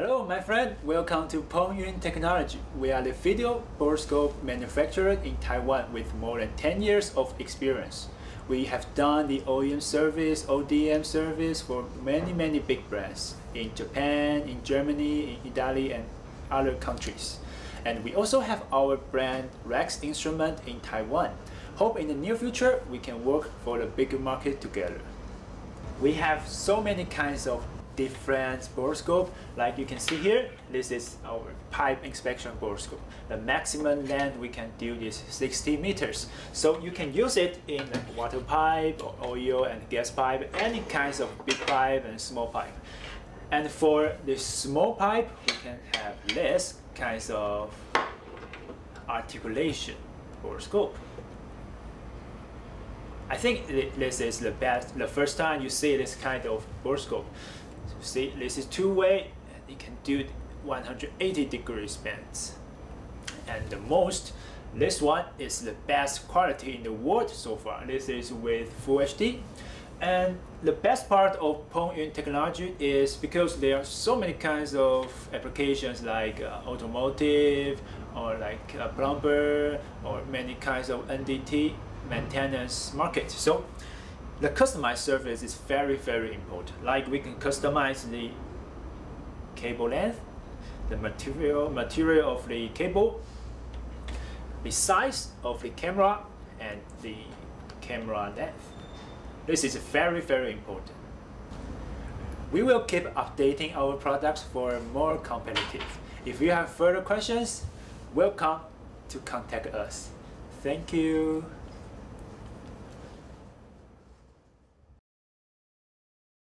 Hello my friend, welcome to Peng-Yun Technology. We are the video borescope manufacturer in Taiwan with more than 10 years of experience. We have done the OEM service, ODM service for many big brands in Japan, in Germany, in Italy and other countries. And we also have our brand Rex Instrument in Taiwan. Hope in the near future we can work for the bigger market together. We have so many kinds of different borescope. Like you can see here, this is our pipe inspection borescope. The maximum length we can do is 60 meters. So you can use it in water pipe, or oil and gas pipe, any kinds of big pipe and small pipe. And for this small pipe, we can have less kinds of articulation borescope. I think this is the best, the first time you see this kind of borescope. See, this is two-way, and you can do 180 degree bends. And the most, this one is the best quality in the world so far. This is with Full HD. And the best part of Peng-Yun Technology is because there are so many kinds of applications like automotive, or like plumber, or many kinds of NDT maintenance market. So the customized surface is very important. Like we can customize the cable length, the material of the cable, the size of the camera, and the camera length. This is very important. We will keep updating our products for more competitive. If you have further questions, welcome to contact us. Thank you.